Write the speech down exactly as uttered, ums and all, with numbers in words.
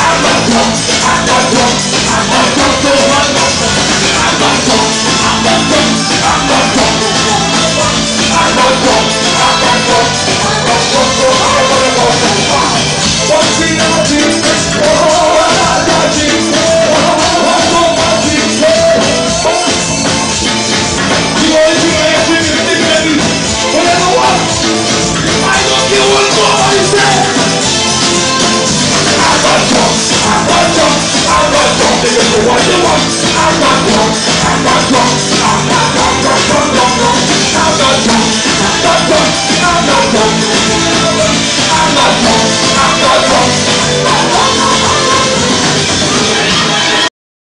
I'm not drunk.